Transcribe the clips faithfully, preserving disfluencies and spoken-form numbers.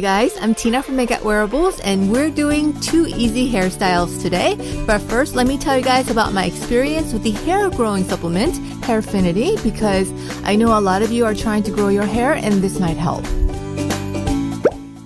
Hi guys, I'm Tina from Makeup Wearables and we're doing two easy hairstyles today. But first, let me tell you guys about my experience with the hair growing supplement, Hairfinity, because I know a lot of you are trying to grow your hair and this might help.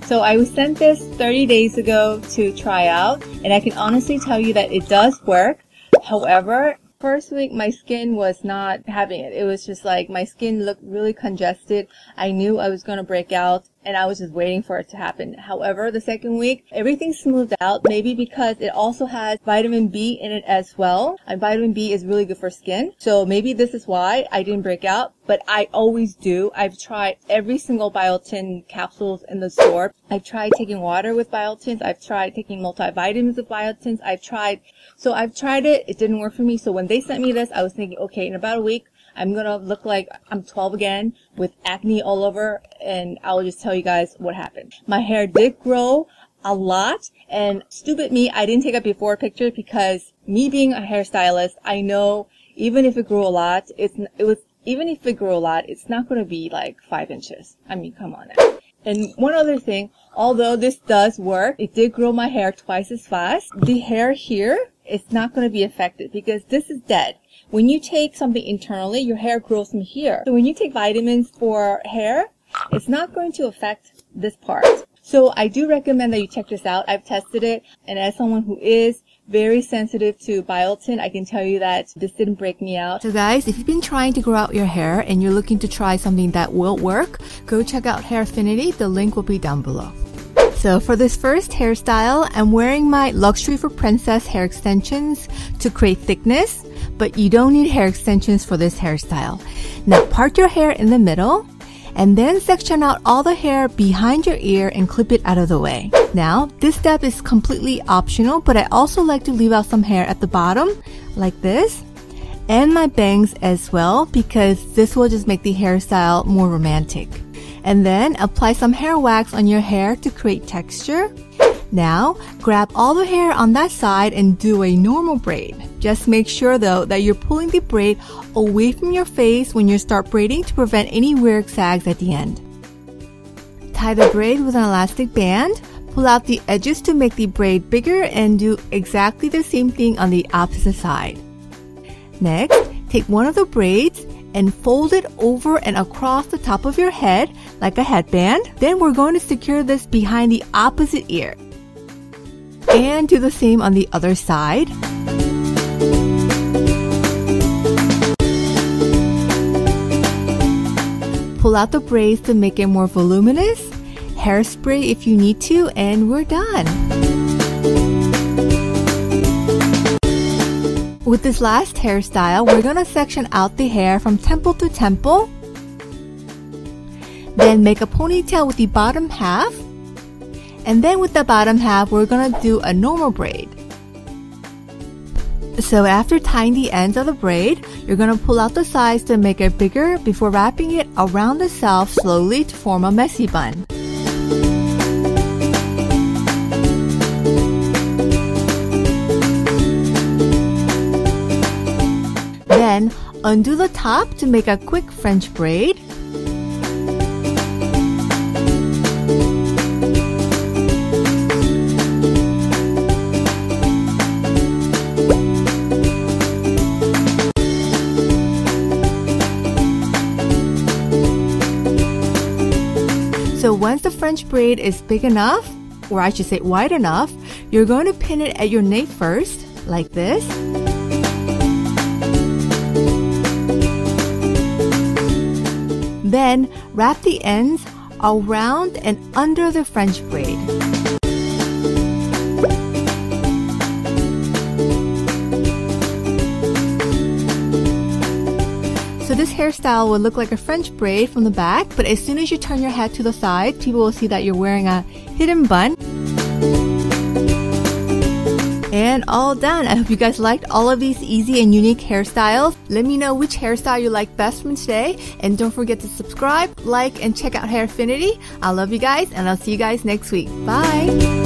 So I was sent this thirty days ago to try out and I can honestly tell you that it does work. However, first week my skin was not having it. It was just like my skin looked really congested. I knew I was going to break out and I was just waiting for it to happen. However, the second week everything smoothed out, maybe because it also has vitamin B in it as well. And vitamin B is really good for skin. So maybe this is why I didn't break out, but I always do. I've tried every single biotin capsules in the store. I've tried taking water with biotins. I've tried taking multivitamins with biotins. I've tried so I've tried it. It didn't work for me. So when they They sent me this, I was thinking, okay, in about a week, I'm gonna look like I'm twelve again with acne all over, and I'll just tell you guys what happened. My hair did grow a lot, and stupid me, I didn't take a before picture because me being a hairstylist, I know even if it grew a lot, it's it was even if it grew a lot, it's not gonna be like five inches. I mean, come on now. And one other thing, although this does work, it did grow my hair twice as fast. The hair here, it's not going to be affected because this is dead. When you take something internally, your hair grows from here. So when you take vitamins for hair, it's not going to affect this part. So I do recommend that you check this out. I've tested it, and as someone who is very sensitive to biotin, I can tell you that this didn't break me out. So guys, if you've been trying to grow out your hair and you're looking to try something that will work, go check out Hairfinity. The link will be down below. So for this first hairstyle, I'm wearing my Luxury for Princess hair extensions to create thickness, but you don't need hair extensions for this hairstyle. Now part your hair in the middle, and then section out all the hair behind your ear and clip it out of the way. Now, this step is completely optional, but I also like to leave out some hair at the bottom, like this, and my bangs as well, because this will just make the hairstyle more romantic. And then apply some hair wax on your hair to create texture. Now, grab all the hair on that side and do a normal braid. Just make sure though that you're pulling the braid away from your face when you start braiding to prevent any weird sags at the end. Tie the braid with an elastic band. Pull out the edges to make the braid bigger and do exactly the same thing on the opposite side. Next, take one of the braids and fold it over and across the top of your head like a headband. Then we're going to secure this behind the opposite ear. And do the same on the other side. Pull out the braids to make it more voluminous. Hairspray if you need to, and we're done. With this last hairstyle, we're gonna section out the hair from temple to temple. Then make a ponytail with the bottom half. And then with the bottom half, we're gonna do a normal braid. So after tying the ends of the braid, you're gonna pull out the sides to make it bigger before wrapping it around itself slowly to form a messy bun. Then undo the top to make a quick French braid. So once the French braid is big enough, or I should say wide enough, you're going to pin it at your nape first, like this. Then wrap the ends around and under the French braid. So this hairstyle will look like a French braid from the back, but as soon as you turn your head to the side, people will see that you're wearing a hidden bun. And all done. I hope you guys liked all of these easy and unique hairstyles. Let me know which hairstyle you like best from today. And don't forget to subscribe, like, and check out Hairfinity. I love you guys, and I'll see you guys next week. Bye!